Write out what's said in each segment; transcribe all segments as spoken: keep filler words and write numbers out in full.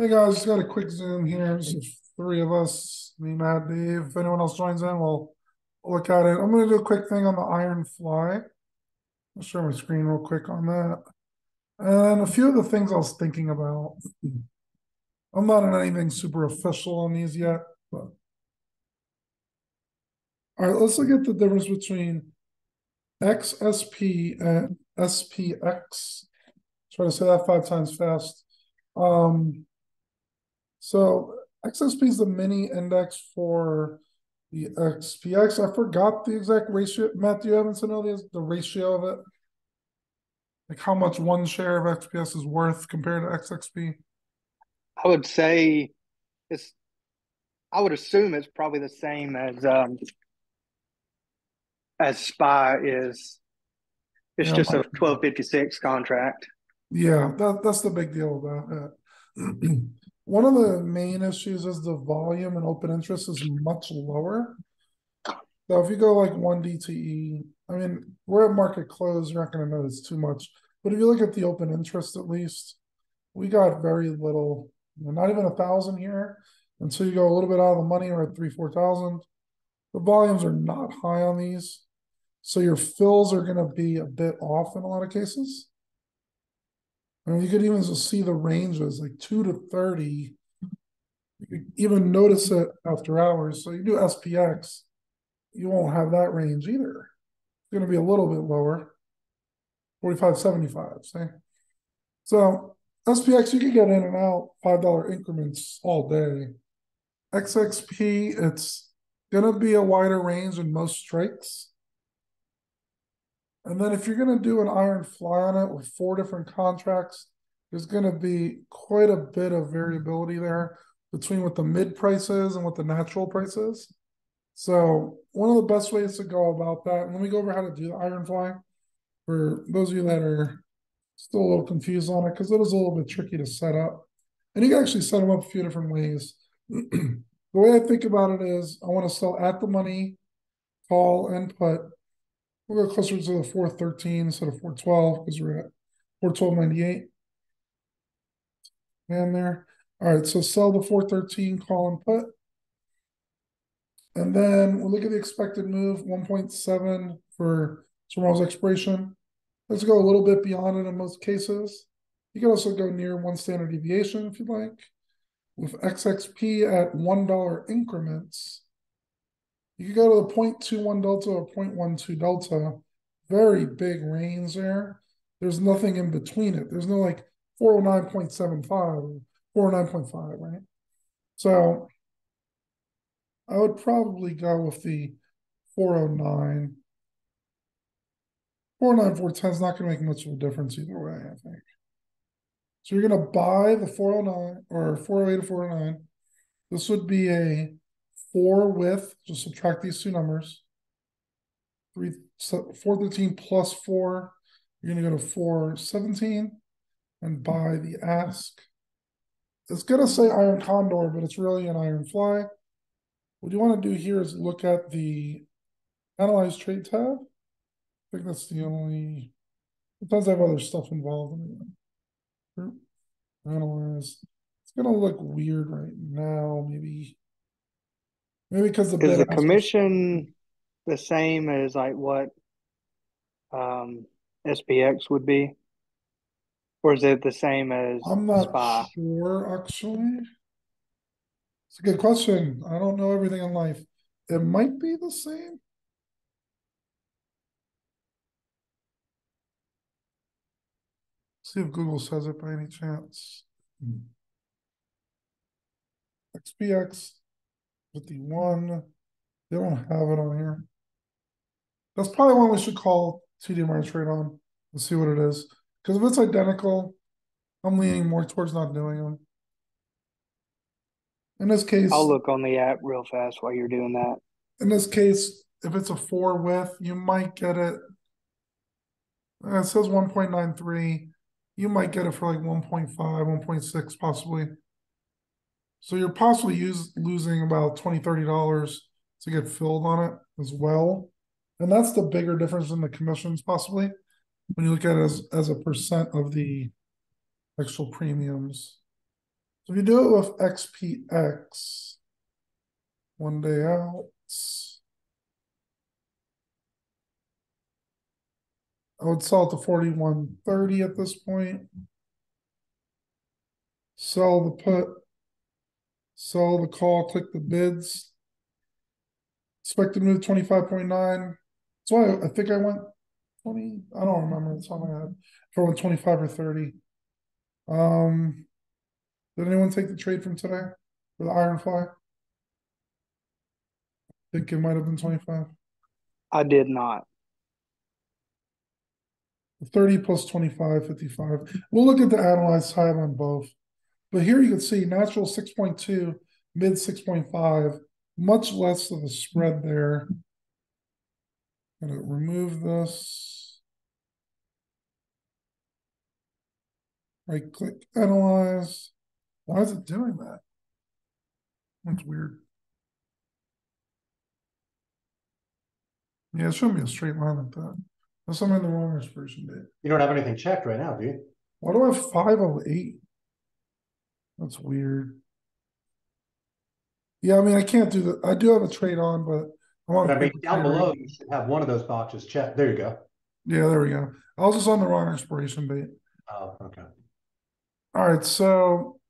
Hey guys, just got a quick Zoom here. This is three of us, me, Matt, Dave. If anyone else joins in, we'll look at it. I'm going to do a quick thing on the Iron Fly. I'll share my screen real quick on that. And a few of the things I was thinking about. I'm not on anything super official on these yet, but all right, let's look at the difference between X S P and S P X. Try to say that five times fast. Um, so X S P is the mini index for the X P X. I forgot the exact ratio. Matt, do you happen to know the, the ratio of it? Like how much one share of X P X is worth compared to X X P? I would say it's, I would assume it's probably the same as, um, as S P Y is. It's yeah, just a twelve fifty-six contract. Yeah, that, that's the big deal about it. One of the main issues is the volume and open interest is much lower. So if you go like one D T E, I mean, we're at market close, you're not going to notice too much. But if you look at the open interest at least, we got very little, not even a thousand here. And so you go a little bit out of the money, we're at three, four thousand. The volumes are not high on these. So your fills are going to be a bit off in a lot of cases. I mean, you could even just see the ranges, like two to thirty. You could even notice it after hours. So you do S P X, you won't have that range either. It's going to be a little bit lower, forty-five seventy-five, say. So S P X, you can get in and out, five dollar increments all day. X X P, it's going to be a wider range in most strikes. And then if you're going to do an Iron Fly on it with four different contracts, there's going to be quite a bit of variability there between what the mid price is and what the natural price is. So one of the best ways to go about that, and let me go over how to do the Iron Fly for those of you that are still a little confused on it, because it is a little bit tricky to set up. And you can actually set them up a few different ways. The way I think about it is I want to sell at the money, call, and put. We'll go closer to the four thirteen instead of four twelve because we're at four twelve ninety-eight. And there. All right, so sell the four thirteen, call and put. And then we'll look at the expected move, one point seven for tomorrow's expiration. Let's go a little bit beyond it in most cases. You can also go near one standard deviation if you'd like. With X X P at one dollar increments, you can go to the zero point two one delta or zero point one two delta. Very big range there. There's nothing in between it. There's no like four oh nine point seven five or four oh nine point five, right? So I would probably go with the four oh nine. four oh nine, four ten is not going to make much of a difference either way, I think. So you're going to buy the four oh nine or four oh eight to four oh nine. This would be a four with, just subtract these two numbers, three, four thirteen plus four, you're going to go to four seventeen and buy the ask. It's going to say Iron Condor, but it's really an Iron Fly. What you want to do here is look at the Analyze Trade tab. I think that's the only, sometimes I have other stuff involved in it. Analyze. It's going to look weird right now, maybe. Maybe because the is the commission the same as like what um, S P X would be, or is it the same as? I'm not S P Y? Sure. Actually, it's a good question. I don't know everything in life. It might be the same. Let's see if Google says it by any chance. X P X. fifty-one. They don't have it on here. That's probably one we should call T D Ameritrade on and see what it is. Because if it's identical, I'm leaning more towards not doing them. In this case, I'll look on the app real fast while you're doing that. In this case, if it's a four with, you might get it. It says one point nine three. You might get it for like one point five, one point six possibly. So you're possibly use, losing about twenty dollars, thirty dollars to get filled on it as well. And that's the bigger difference in the commissions possibly when you look at it as, as a percent of the actual premiums. If you do it with X P X, one day out, I would sell it to forty-one thirty at this point. Sell the put, sell the call, click the bids. Expected move twenty-five point nine. That's why I, I think I went twenty. I don't remember. That's all I had. If I went twenty-five or thirty. Um, did anyone take the trade from today for the Iron Fly? I think it might have been twenty-five. I did not. thirty plus twenty-five, fifty-five. We'll look at the analyzed time on both. But here you can see natural six point two, mid six point five, much less of a spread there. I'm going to remove this. Right click, analyze. Why is it doing that? That's weird. Yeah, it shouldn't be a straight line like that. Unless I'm in the wrong expiration date. You don't have anything checked right now, do you? Why do I have five oh eight? That's weird. Yeah, I mean, I can't do that. I do have a trade on, but I want. But I mean, down below, you should have one of those boxes checked. There you go. Yeah, there we go. I was just on the wrong expiration date. Oh, okay. All right, so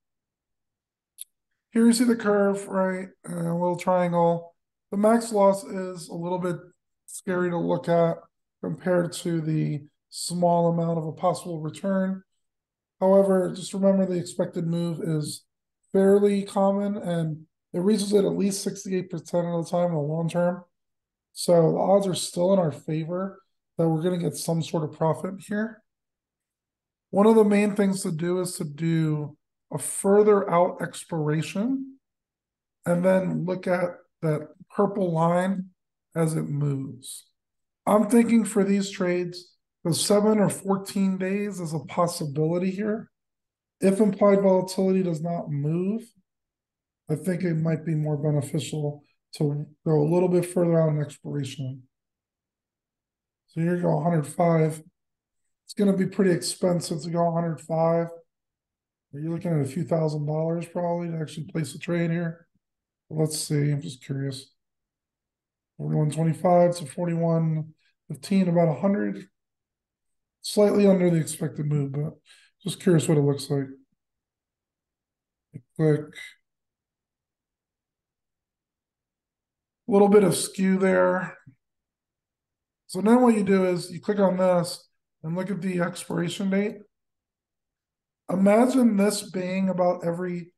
here you see the curve, right? A little triangle. The max loss is a little bit scary to look at compared to the small amount of a possible return. However, just remember the expected move is fairly common and it reaches it at least sixty-eight percent of the time in the long term. So the odds are still in our favor that we're going to get some sort of profit here. One of the main things to do is to do a further out expiration and then look at that purple line as it moves. I'm thinking for these trades, the seven or fourteen days is a possibility here. If implied volatility does not move, I think it might be more beneficial to go a little bit further out in expiration. So here you go, one hundred five. It's going to be pretty expensive to go one hundred five. You're looking at a few thousand dollars probably to actually place a trade here. Let's see. I'm just curious. forty-one twenty-five to forty-one fifteen, about one hundred. Slightly under the expected move, but just curious what it looks like. Click. A little bit of skew there. So now what you do is you click on this and look at the expiration date. Imagine this being about every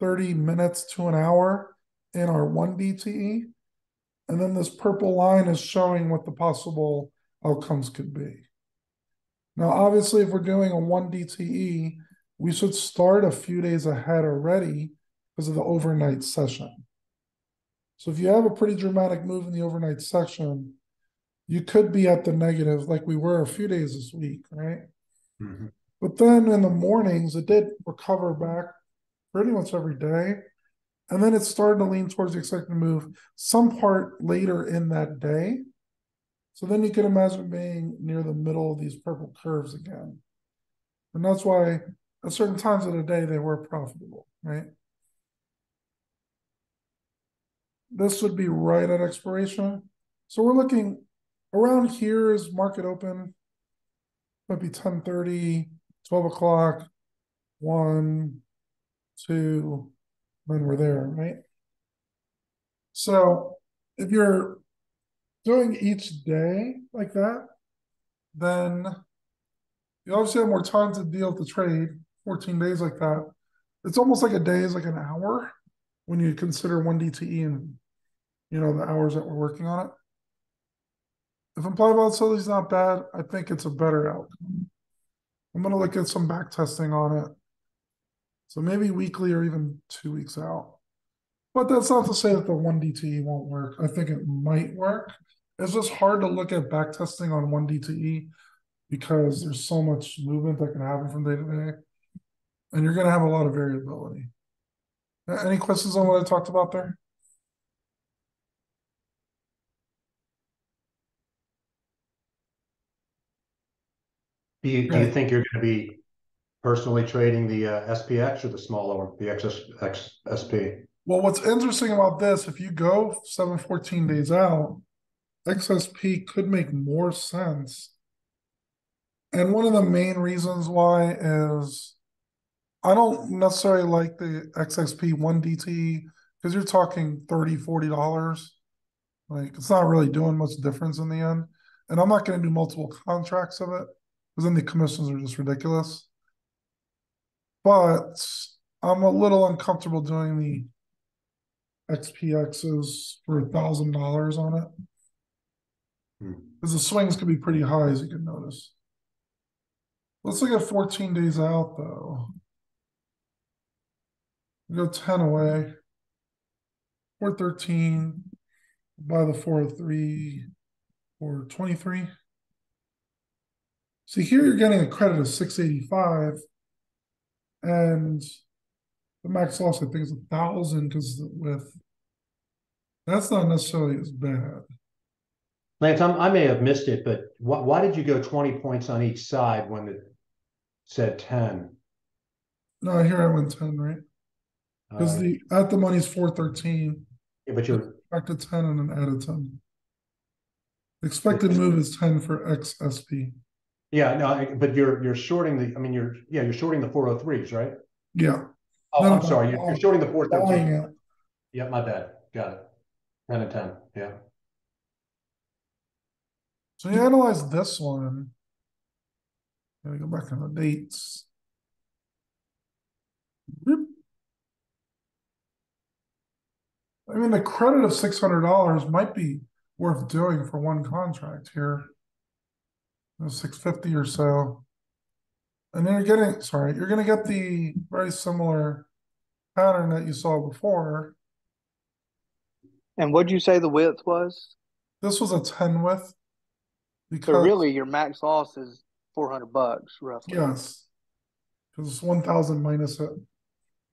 thirty minutes to an hour in our one D T E. And then this purple line is showing what the possible outcomes could be. Now, obviously, if we're doing a one D T E, we should start a few days ahead already because of the overnight session. So if you have a pretty dramatic move in the overnight session, you could be at the negative like we were a few days this week, right? Mm-hmm. But then in the mornings, it did recover back pretty much every day. And then it started to lean towards the expected move some part later in that day. So then you can imagine being near the middle of these purple curves again. And that's why at certain times of the day, they were profitable, right? This would be right at expiration. So we're looking around here is market open. Might be ten thirty, twelve o'clock, one, two, then we're there, right? So if you're doing each day like that, then you obviously have more time to deal with the trade, fourteen days like that. It's almost like a day is like an hour when you consider one D T E and, you know, the hours that we're working on it. If implied volatility is not bad, I think it's a better outcome. I'm going to look at some back testing on it. So maybe weekly or even two weeks out. But that's not to say that the one D T E won't work. I think it might work. It's just hard to look at backtesting on one D T E because there's so much movement that can happen from day to day. And you're going to have a lot of variability. Any questions on what I talked about there? Do you, do you think you're going to be personally trading the uh, S P X or the smaller one, the X S P? Well, what's interesting about this, if you go seven, fourteen days out, X S P could make more sense. And one of the main reasons why is I don't necessarily like the X X P one D T E because you're talking thirty dollars, forty dollars. Like, it's not really doing much difference in the end. And I'm not going to do multiple contracts of it because then the commissions are just ridiculous. But I'm a little uncomfortable doing the X P Xs for one thousand dollars on it. Because the swings could be pretty high, as you can notice. Let's look at fourteen days out, though. We go ten away. four thirteen by the four oh three or twenty-three. See, here you're getting a credit of six eighty-five. And the max loss, I think, is one thousand because with that's not necessarily as bad. Lance, I'm, I may have missed it, but wh why did you go twenty points on each side when it said ten? No, here I went ten, right? Because uh, the at the money is four thirteen. Yeah, but you're expected ten and an added ten. Expected move is ten for X S P. Yeah, no, but you're you're shorting the. I mean, you're yeah, you're shorting the four oh threes, right? Yeah. Oh, no, I'm no, sorry. No, you're, you're shorting the four thirteen. Yeah, my bad. Got it. Ten and ten. Yeah. So you analyze this one. Gotta go back on the dates. I mean, the credit of six hundred dollars might be worth doing for one contract here. six fifty or so. And then you're getting, sorry, you're going to get the very similar pattern that you saw before. And what'd you say the width was? This was a ten width. Because, so really, your max loss is four hundred bucks, roughly. Yes. Because it's one thousand minus it.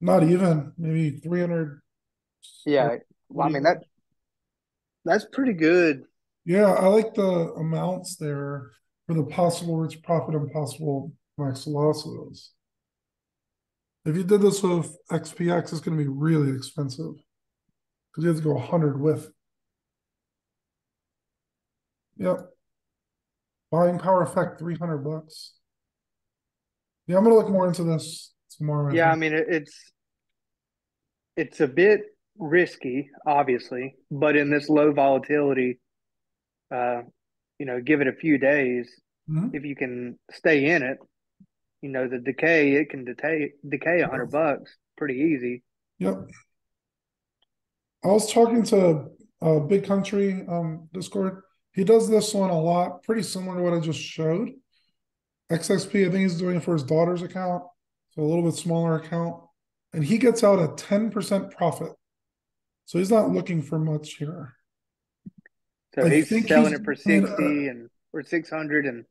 Not even. Maybe three hundred. Yeah. Well, I mean, that that's pretty good. Yeah, I like the amounts there for the possible rich profit and possible max losses. If you did this with X P X, it's going to be really expensive. Because you have to go one hundred with. Yep. Buying power effect, three hundred bucks. Yeah, I'm going to look more into this tomorrow. Yeah, I mean, it's it's a bit risky, obviously, but in this low volatility, uh, you know, give it a few days. Mm-hmm. If you can stay in it, you know, the decay, it can decay, decay one hundred bucks pretty easy. Yep. I was talking to uh, Big Country um, Discord. He does this one a lot, pretty similar to what I just showed. X X P, I think he's doing it for his daughter's account, so a little bit smaller account. And he gets out a ten percent profit. So he's not looking for much here. So I he's selling he's, it for sixty uh, and or six hundred and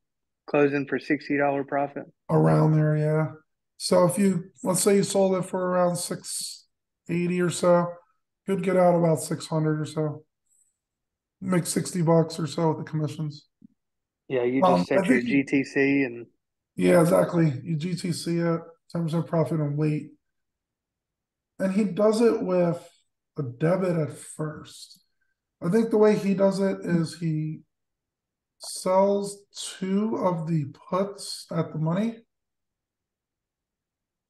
closing for sixty dollar profit. Around there, yeah. So if you, let's say you sold it for around six eighty or so, you'd get out about six hundred or so. Make sixty bucks or so with the commissions. Yeah, you just um, set your G T C and... Yeah, exactly. You G T C it, ten percent profit and wait. And he does it with a debit at first. I think the way he does it is he sells two of the puts at the money.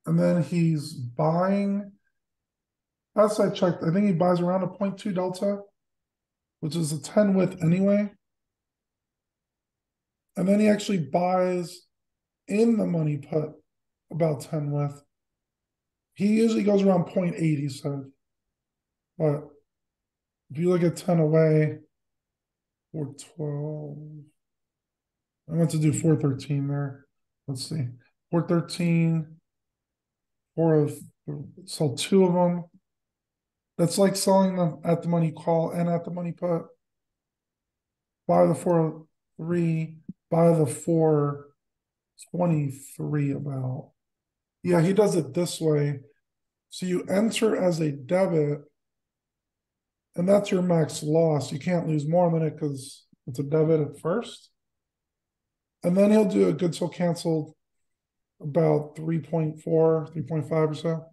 And then he's buying... Last I checked, I think he buys around a zero point two delta, which is a ten width anyway. And then he actually buys in the money put about ten width. He usually goes around zero point eight, he said. But if you look at ten away, four twelve. I went to do four thirteen there. Let's see. four thirteen, four of, sell two of them. That's like selling them at the money call and at the money put. Buy the four oh three, buy the four twenty-three about. Yeah, he does it this way. So you enter as a debit, and that's your max loss. You can't lose more than it because it's a debit at first. And then he'll do a good till canceled about three point four, three point five or so.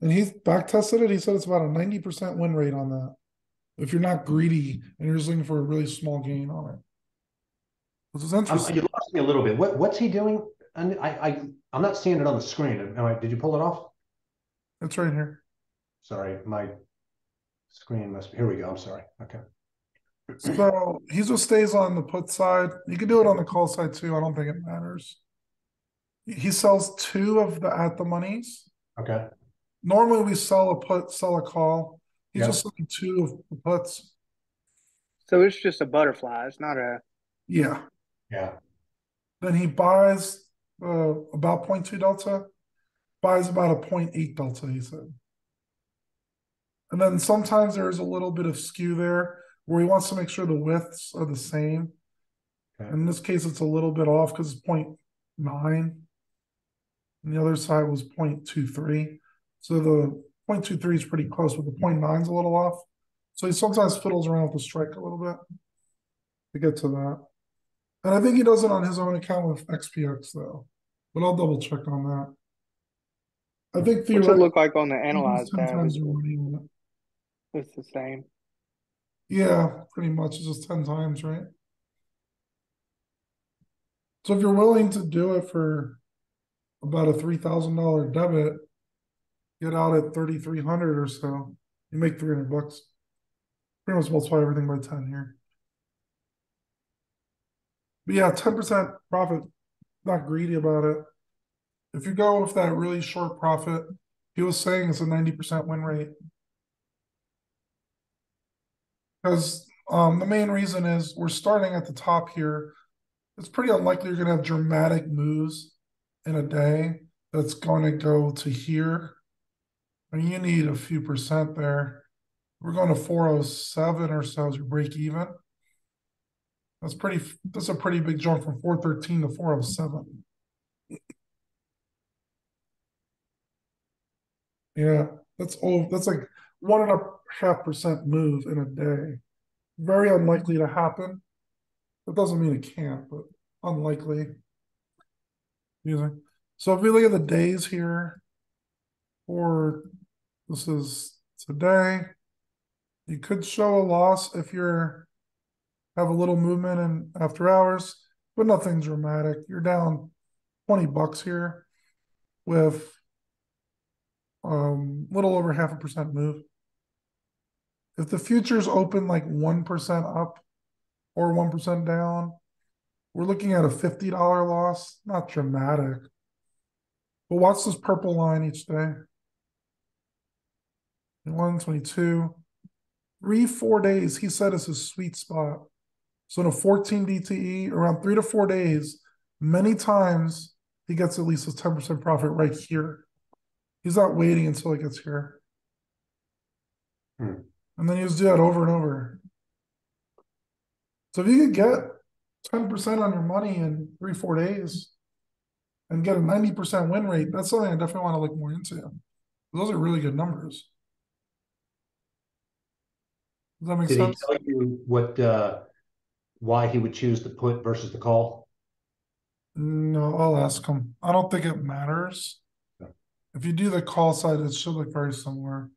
And he's back tested it. He said it's about a ninety percent win rate on that. If you're not greedy and you're just looking for a really small gain on it. This is interesting. Um, you lost me a little bit. What, what's he doing? And I, I, I'm not seeing it on the screen. All right, did you pull it off? It's right here. Sorry, my screen must be, here we go. I'm sorry. Okay. So he just stays on the put side. You can do it on the call side too. I don't think it matters. He sells two of the at the monies. Okay. Normally we sell a put, sell a call. He's yeah. just selling two of the puts. So it's just a butterfly. It's not a. Yeah. Yeah. Then he buys uh, about zero point two delta, buys about a zero point eight delta, he said. And then sometimes there is a little bit of skew there where he wants to make sure the widths are the same. Okay. In this case, it's a little bit off because it's zero point nine. And the other side was zero point two three. So the zero point two three is pretty close, but the zero point nine is a little off. So he sometimes fiddles around with the strike a little bit to get to that. And I think he does it on his own account with X P X, though. But I'll double check on that. I think theoretically, what's it look like on the analyze tab? It's the same. Yeah, pretty much. It's just ten times, right? So if you're willing to do it for about a three thousand dollar debit, get out at thirty-three hundred or so, you make three hundred bucks. Pretty much multiply everything by ten here. But yeah, ten percent profit, not greedy about it. If you go with that really short profit, he was saying it's a ninety percent win rate. Because um, the main reason is we're starting at the top here. It's pretty unlikely you're going to have dramatic moves in a day that's going to go to here. I mean, you need a few percent there. We're going to four oh seven or so as your break even. That's pretty. That's a pretty big jump from four thirteen to four oh seven. Yeah, that's all. That's like one and a half percent move in a day. Very unlikely to happen. That doesn't mean it can't, but unlikely. So if we look at the days here, or this is today, you could show a loss if you're. Have a little movement in after hours, but nothing dramatic. You're down twenty bucks here with a um, little over half a percent move. If the futures open like one percent up or one percent down, we're looking at a fifty dollar loss. Not dramatic. But watch this purple line each day. one twenty-two. Three, four days, he said is his sweet spot. So in a fourteen D T E, around three to four days, many times he gets at least a ten percent profit right here. He's not waiting until it gets here. Hmm. And then he just do that over and over. So if you could get ten percent on your money in three, four days and get a ninety percent win rate, that's something I definitely want to look more into. Those are really good numbers. Does that make Did sense? He tell you what... Uh... why he would choose the put versus the call? No, I'll ask him. I don't think it matters. No. If you do the call side, it should look very similar.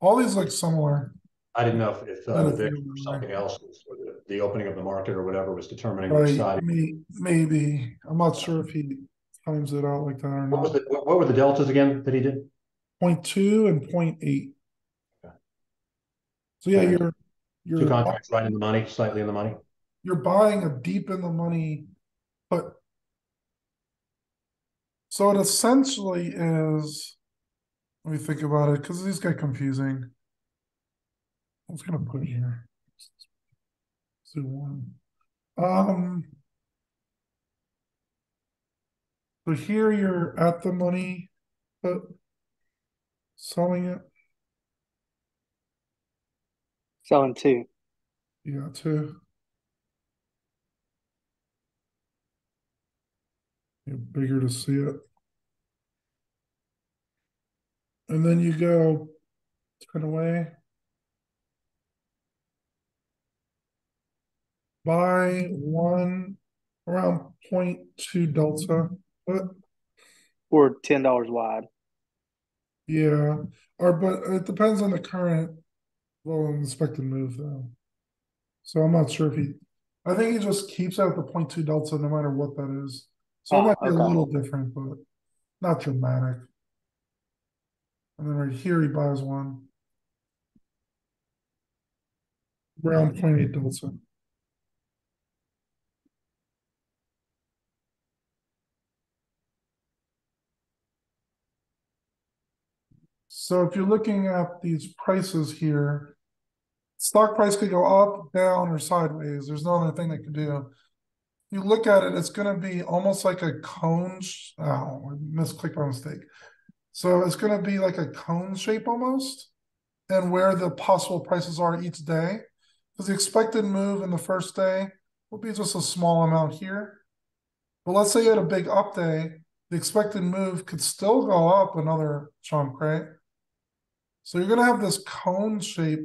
All these look similar. I didn't know if, if uh, the V I X or something else, was, or the, the opening of the market or whatever was determining right. which side. Maybe, maybe. I'm not sure if he times it out like that or what not. Was the, what were the deltas again that he did? zero point two and zero point eight. Okay. So yeah, you're, you're... Two contracts right in the money, slightly in the money. You're buying a deep in the money put. So it essentially is, let me think about it, because these get confusing. I'm just going to put it here. Let's do one. Um, so here you're at the money put, selling it. Selling two. You got two. Bigger to see it. And then you go turn away. Buy one around zero point two delta. But or ten dollars wide. Yeah, or but it depends on the current volume expected move though. So I'm not sure if he. I think he just keeps out the point two delta no matter what that is. So oh, it might be okay. a little different, but not dramatic. And then right here he buys one. Around point eight delta. So if you're looking at these prices here, stock price could go up, down, or sideways. There's no other thing they could do. You look at it, it's going to be almost like a cone. Oh, I misclicked by mistake. So it's going to be like a cone shape almost, and where the possible prices are each day. Because the expected move in the first day will be just a small amount here. But let's say you had a big up day, the expected move could still go up another chunk, right? So you're going to have this cone shape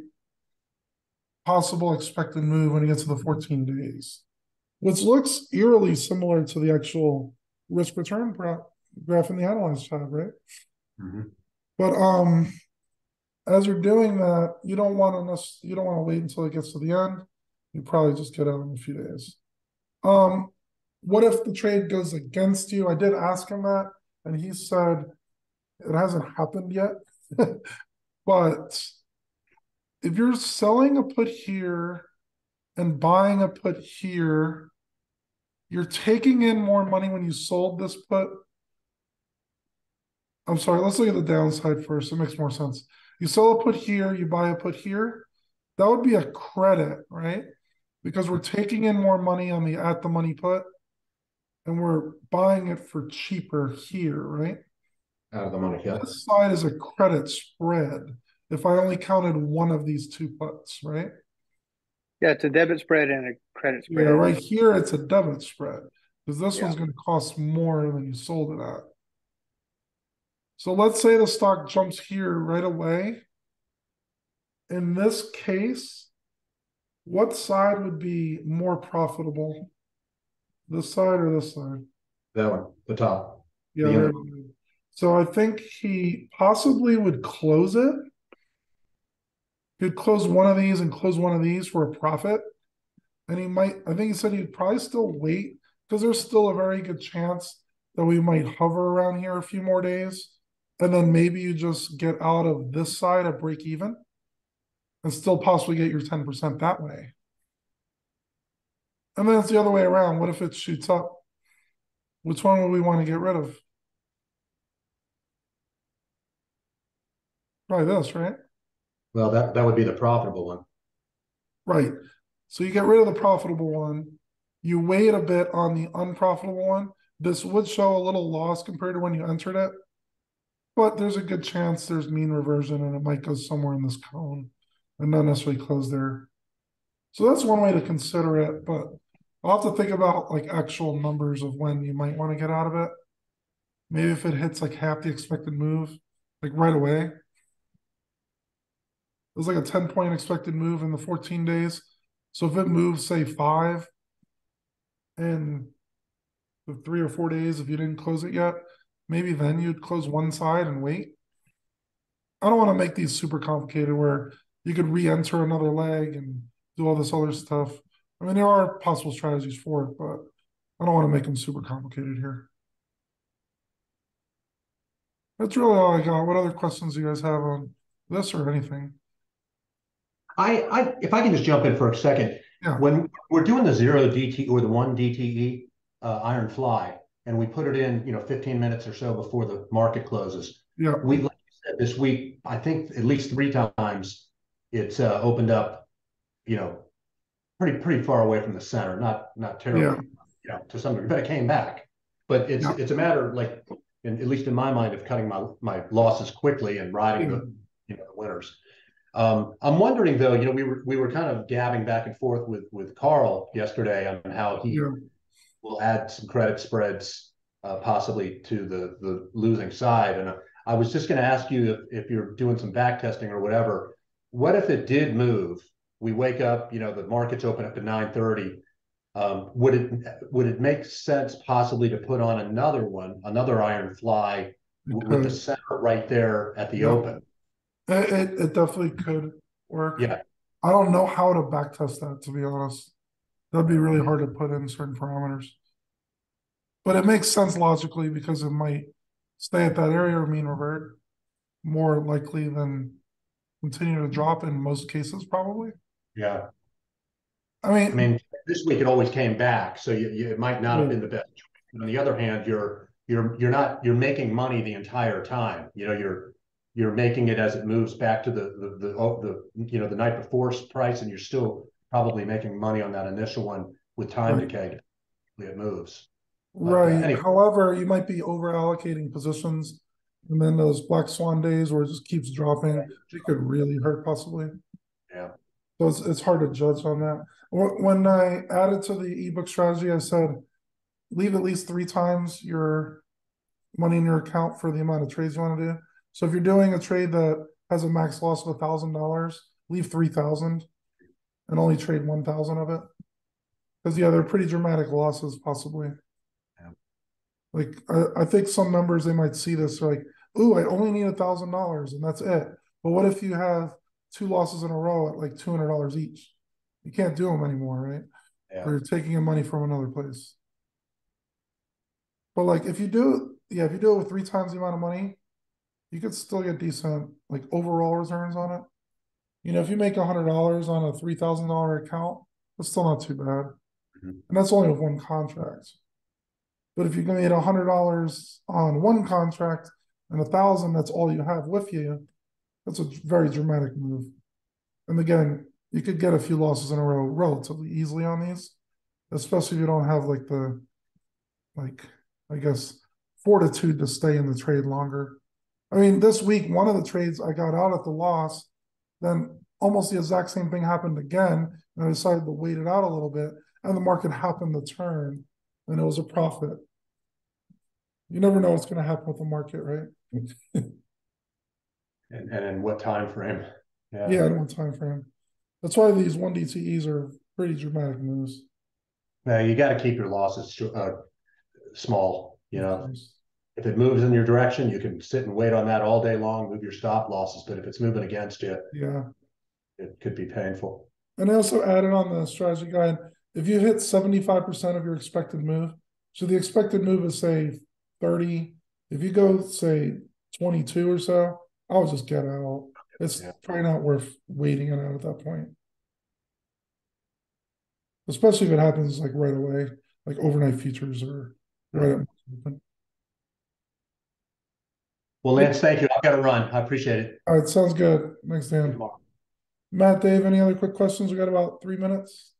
possible expected move when you get to the fourteen days, which looks eerily similar to the actual risk return graph in the analyze tab, right? Mm-hmm. But um, as you're doing that, you don't want to you don't want to wait until it gets to the end. You probably just get out in a few days. Um, what if the trade goes against you? I did ask him that, and he said it hasn't happened yet, but. If you're selling a put here and buying a put here, you're taking in more money when you sold this put. I'm sorry, let's look at the downside first. It makes more sense. You sell a put here, you buy a put here. That would be a credit, right? Because we're taking in more money on the at-the-money put, and we're buying it for cheaper here, right? Out of the money, yeah. This side is a credit spread. If I only counted one of these two puts, right? Yeah, it's a debit spread and a credit spread. Yeah, right here it's a debit spread because this yeah. one's going to cost more than you sold it at. So let's say the stock jumps here right away. In this case, what side would be more profitable? This side or this side? That one, the top. Yeah. The right. So I think he possibly would close it. He'd close one of these and close one of these for a profit. And he might, I think he said he'd probably still wait because there's still a very good chance that we might hover around here a few more days. And then maybe you just get out of this side at break even and still possibly get your ten percent that way. And then it's the other way around. What if it shoots up? Which one would we want to get rid of? Probably this, right? Well, that, that would be the profitable one. Right. So you get rid of the profitable one. You wait a bit on the unprofitable one. This would show a little loss compared to when you entered it. But there's a good chance there's mean reversion and it might go somewhere in this cone and not necessarily close there. So that's one way to consider it. But I'll have to think about like actual numbers of when you might want to get out of it. Maybe if it hits like half the expected move, like right away. It was like a ten point expected move in the fourteen days. So if it moves, say, five in the three or four days, if you didn't close it yet, maybe then you'd close one side and wait. I don't want to make these super complicated where you could re-enter another leg and do all this other stuff. I mean, there are possible strategies for it, but I don't want to make them super complicated here. That's really all I got. What other questions do you guys have on this or anything? I, I, if I can just jump in for a second, yeah. When we're doing the zero D T E or the one D T E uh, Iron Fly, and we put it in, you know, fifteen minutes or so before the market closes. Yeah, we like you said this week, I think at least three times it's uh, opened up, you know, pretty pretty far away from the center, not not terribly, yeah. you know, to some degree, but it came back. But it's yeah. it's a matter like, in, at least in my mind, of cutting my my losses quickly and riding yeah. the you know the winners. Um, I'm wondering though, you know, we were we were kind of dabbing back and forth with with Carl yesterday on how he yeah. will add some credit spreads uh, possibly to the the losing side, and I, I was just going to ask you if if you're doing some back testing or whatever. What if it did move? We wake up, you know, the market's open up at nine thirty. Um, would it would it make sense possibly to put on another one, another Iron Fly with could. the center right there at the yeah. open? It, it it definitely could work. Yeah, I don't know how to backtest that, to be honest. That'd be really hard to put in certain parameters. But it makes sense logically because it might stay at that area or mean revert more likely than continue to drop in most cases, probably. Yeah. I mean, I mean, this week it always came back, so you, you, it might not yeah. have been the best choice. And on the other hand, you're you're you're not you're making money the entire time. You know, you're you're making it as it moves back to the the the, the you know the night before's price, and you're still probably making money on that initial one with time right. decay. It moves. Right. But, uh, anyway. However, you might be over allocating positions, and then those black swan days where it just keeps dropping, right. it could really hurt possibly. Yeah. So it's, it's hard to judge on that. When I added to the ebook strategy, I said, leave at least three times your money in your account for the amount of trades you want to do. So if you're doing a trade that has a max loss of one thousand dollars, leave three thousand dollars and only trade one thousand of it. Because, yeah, they're pretty dramatic losses possibly. Yeah. Like, I, I think some members, they might see this like, ooh, I only need one thousand dollars and that's it. But what if you have two losses in a row at like two hundred dollars each? You can't do them anymore, right? Yeah. Or you're taking your money from another place. But like if you do, yeah, if you do it with three times the amount of money, you could still get decent like overall returns on it. You know, if you make one hundred dollars on a three thousand dollar account, that's still not too bad. Mm-hmm. And that's only with one contract. But if you made one hundred dollars on one contract and one thousand dollars, that's all you have with you, that's a very dramatic move. And again, you could get a few losses in a row relatively easily on these, especially if you don't have like the, like, I guess, fortitude to stay in the trade longer. I mean, this week, one of the trades I got out at the loss, then almost the exact same thing happened again, and I decided to wait it out a little bit, and the market happened to turn, and it was a profit. You never know what's going to happen with the market, right? And, and in what time frame? Yeah, yeah, in what time frame? That's why these one D T Es are pretty dramatic moves. Now you got to keep your losses uh, small. You know, nice. If it moves in your direction, you can sit and wait on that all day long. Move your stop losses, but if it's moving against you, yeah, it could be painful. And I also added on the strategy guide: if you hit seventy-five percent of your expected move, so the expected move is say thirty. If you go say twenty-two or so, I'll just get out. It's yeah. probably not worth waiting it out at that point. Especially if it happens like right away, like overnight futures or right yeah. up. Well, Lance, thank you. I've got to run. I appreciate it. All right, sounds good. Thanks, Dan. Matt, Dave, any other quick questions? We got about three minutes.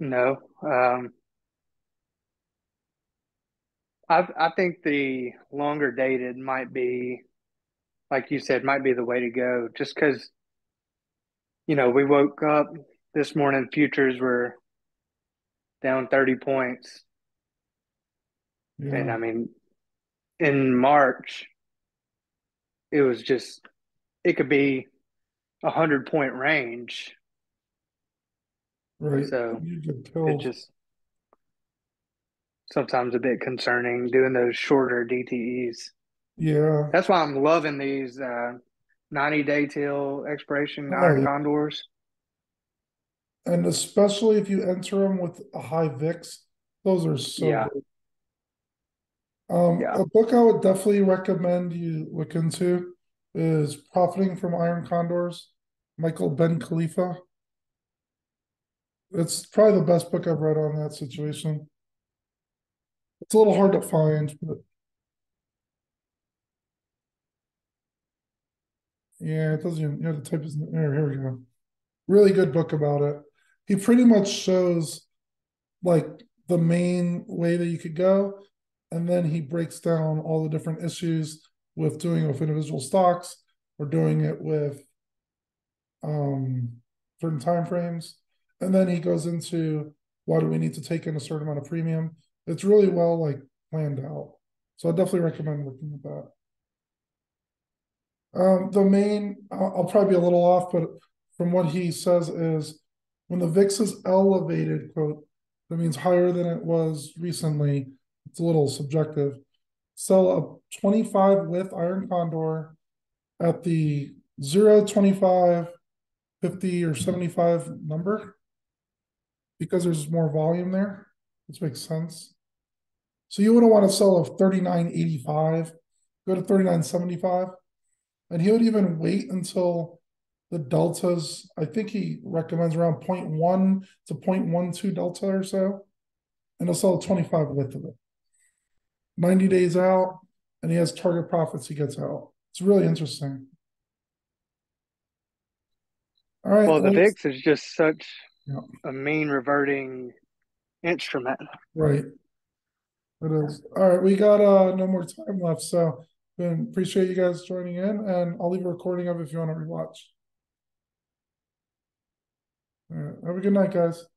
No. Um... I, I think the longer dated might be, like you said, might be the way to go. Just because, you know, we woke up this morning, futures were down thirty points. Yeah. And, I mean, in March, it was just, it could be a hundred point range. Right. So you could tell. It just... sometimes a bit concerning doing those shorter D T Es. Yeah. That's why I'm loving these uh, ninety day till expiration right. Iron Condors. And especially if you enter them with a high V I X, those are so yeah. good. Um, yeah. A book I would definitely recommend you look into is Profiting from Iron Condors, Michael Ben Khalifa. It's probably the best book I've read on that situation. It's a little hard to find, but yeah, it doesn't even, you know, the type is there. Here we go. Really good book about it. He pretty much shows like the main way that you could go, and then he breaks down all the different issues with doing it with individual stocks or doing it with um, certain time frames. And then he goes into why do we need to take in a certain amount of premium. It's really well like planned out, so I definitely recommend looking at that. Um, the main, I'll, I'll probably be a little off, but from what he says is When the V I X is elevated, quote, that means higher than it was recently. It's a little subjective. Sell a twenty-five with Iron Condor at the zero, twenty-five, fifty, or seventy-five number because there's more volume there, which makes sense. So you wouldn't want to sell a thirty-nine eighty-five, go to thirty-nine seventy-five, and he would even wait until the deltas. I think he recommends around zero point one to zero point one two delta or so, and he'll sell a twenty-five width of it. ninety days out, and he has target profits he gets out. It's really interesting. All right. Well, the V I X is just such yeah. a mean reverting instrument. Right. It is. All right, we got uh, no more time left, so been, appreciate you guys joining in, and I'll leave a recording of it if you want to rewatch. All right, have a good night, guys.